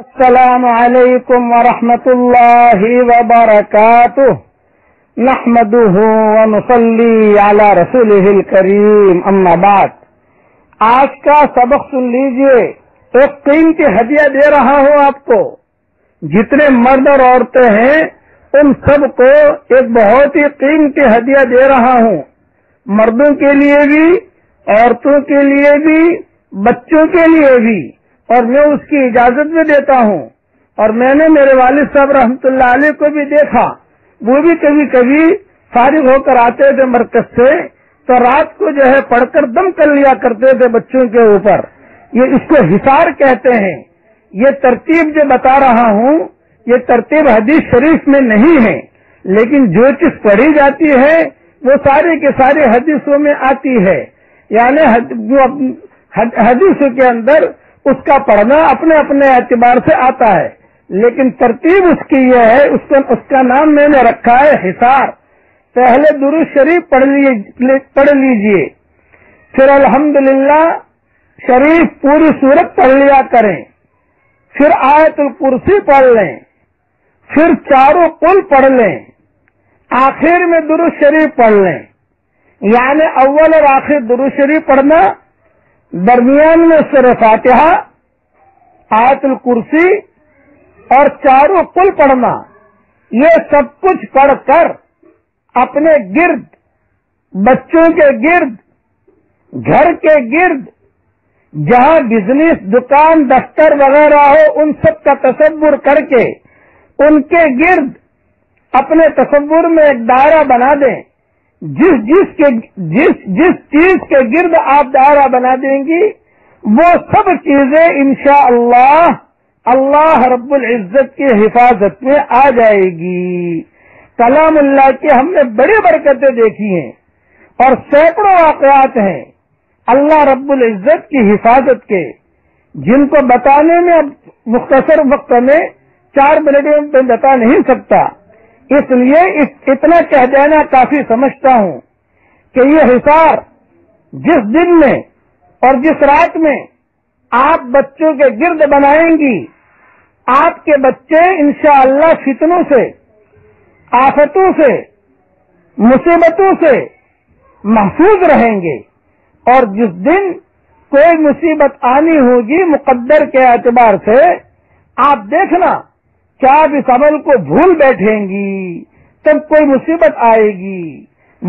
अस्सलामु अलैकुम व रहमतुल्लाहि व बरकातुहू नहमदुहू व नुसल्ली अला रसूलिहिल करीम अम्मा बाद। आज का सबक सुन लीजिए। एक कीमती हदिया दे रहा हूँ आपको। जितने मर्द और औरतें हैं उन सबको एक बहुत ही कीमती हदिया दे रहा हूँ, मर्दों के लिए भी, औरतों के लिए भी, बच्चों के लिए भी, और मैं उसकी इजाजत भी देता हूँ। और मैंने मेरे वालिद साहब रहमतुल्लाह अलैह को भी देखा, वो भी कभी कभी फारिग होकर आते थे मरकज से, तो रात को जो है पढ़कर दम कर लिया करते थे बच्चों के ऊपर। ये इसको हिसार कहते हैं। ये तरतीब जो बता रहा हूँ ये तरतीब हदीस शरीफ में नहीं है, लेकिन जो चीज पढ़ी जाती है वो सारे के सारे हदीसों में आती है। यानी हदीसों के अंदर उसका पढ़ना अपने अपने एतबार से आता है, लेकिन तरतीब उसकी यह है। उसका नाम मैंने रखा है हिसार। पहले दुरूद शरीफ पढ़ लीजिए, फिर अल्हम्दुलिल्लाह शरीफ पूरी सूरत पढ़ लिया करें, फिर आयतुल कुर्सी पढ़ लें, फिर चारों कुल पढ़ लें, आखिर में दुरूद शरीफ पढ़ लें। यानी अव्वल और आखिर दुरूद शरीफ पढ़ना, दरमियान में सूरह फातिहा, आयतुल कुर्सी और चारों कुल पढ़ना। ये सब कुछ पढ़कर अपने गिर्द, बच्चों के गिर्द, घर के गिर्द, जहाँ बिजनेस, दुकान, दफ्तर वगैरह हो, उन सब का तसव्वुर करके उनके गिर्द अपने तसव्वुर में एक दायरा बना दें। जिस चीज के गिर्द आप दायरा बना देंगी वो सब चीजें इंशाअल्लाह अल्लाह रब्बुल इज्जत की हिफाजत में आ जाएगी। कलामुल्लाह की हमने बड़ी बरकतें देखी हैं और सैकड़ों वाकयात हैं अल्लाह रब्बुल इज्जत की हिफाजत के, जिनको बताने में अब मुख्तसर वक्त में 4 मिनट में बता नहीं सकता, इसलिए इतना कह देना काफी समझता हूँ कि ये हिसार जिस दिन में और जिस रात में आप बच्चों के गिर्द बनाएंगी, आपके बच्चे इंशाअल्लाह फितनों से, आफतों से, मुसीबतों से महफूज रहेंगे। और जिस दिन कोई मुसीबत आनी होगी मुकद्दर के एतबार से, आप देखना क्या इस अमल को भूल बैठेंगी, तब कोई मुसीबत आएगी,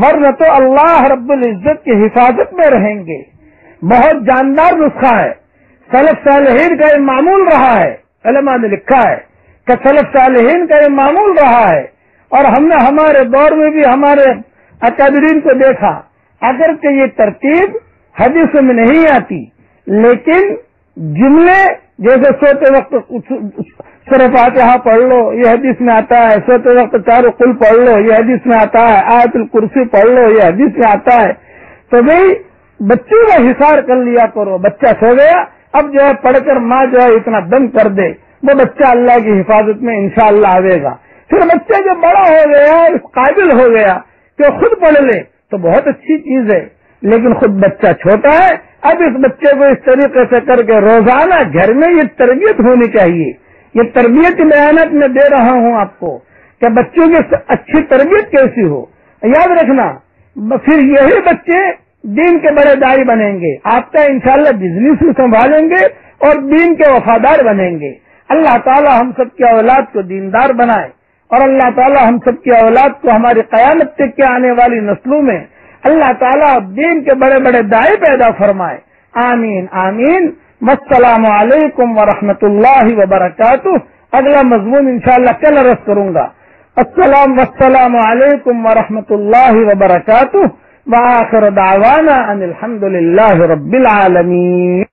वरना तो अल्लाह रब्बुल इज्जत की हिफाजत में रहेंगे। बहुत जानदार नुस्खा है, सलफ सालेहीन का ये मामूल रहा है, उलमा ने लिखा है कि सलफ सालेहीन का ये मामूल रहा है, और हमने हमारे दौर में भी हमारे अकाबिरीन को देखा। अगर कि ये तरतीब हदीस में नहीं आती, लेकिन जुमले जैसे सोते वक्त सूरह फातिहा पढ़ लो, ये हदीस में आता है, सोते वक्त चारों कुल पढ़ लो, ये हदीस में आता है, आयतुल कुर्सी पढ़ लो, ये हदीस में आता है। तो भाई बच्चों का हिसार कर लिया करो। बच्चा सो गया, अब जो है पढ़कर माँ जो है इतना दम कर दे, वो बच्चा अल्लाह की हिफाजत में इंशाअल्लाह आवेगा। फिर बच्चा जो बड़ा हो गया, इस काबिल हो गया कि खुद पढ़ ले, तो बहुत अच्छी चीज है, लेकिन खुद बच्चा छोटा है। अब इस बच्चे को इस तरीके से करके रोजाना घर में ये तरबियत होनी चाहिए। ये तरबियत मेहनत में दे रहा हूँ आपको कि बच्चों की अच्छी तरबियत कैसी हो, याद रखना। फिर यही बच्चे दीन के बड़े दाई बनेंगे, आपका इंशाअल्लाह बिजनेस भी संभालेंगे और दीन के वफादार बनेंगे। अल्लाह ताला हम सबकी औलाद को दीनदार बनाए, और अल्लाह ताला हम सबकी औलाद को हमारी कयामत तक के आने वाली नस्लों में अल्लाह ताला दीन के बड़े बड़े दाए पैदा फरमाए। आमीन आमीन। वस्सलामु अलैकुम व रहमतुल्लाहि व बरकातुहू। अगला मजमून इंशाअल्लाह कल अर्ज करूंगा। वस्सलामु अलैकुम व रहमतुल्लाहि व बरकातुहू। व आखिर दावाना अनिल हम्दुलिल्लाहि रब्बिल आलमीन।